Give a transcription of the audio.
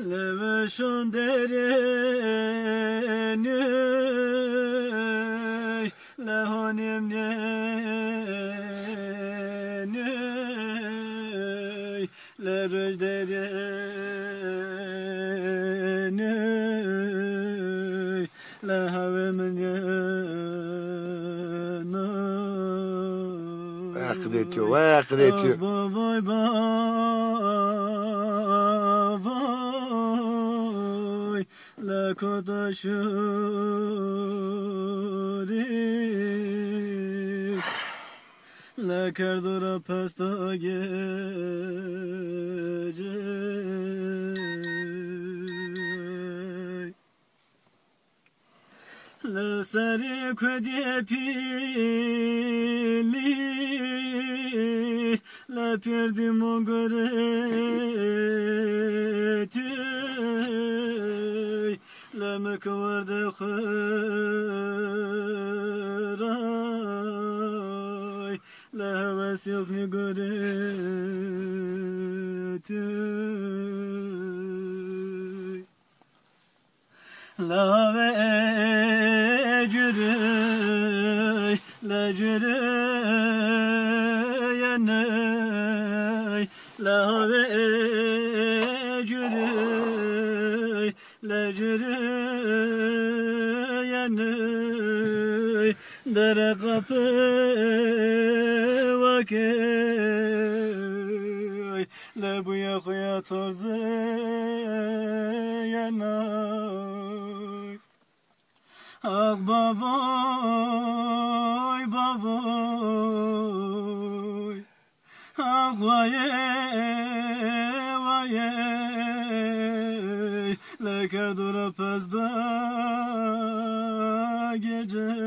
Leveşon derenüy lehonim nenüy leröj derenüy lehavim nenüy Akretiyor, akretiyor. Vay la kodaşuri la kardura pasta gece la sarı kedi pili la pirdim o Kıvırdı hıray La heves yok ne göretüy La ve ecürüy La cüreyenüy La ve ecürüy La cüreyenüy Dere kapı vakey Le buya kuya torze yanay Ah bavoy bavoy Ah vayey vayey Le kerdura pezda gece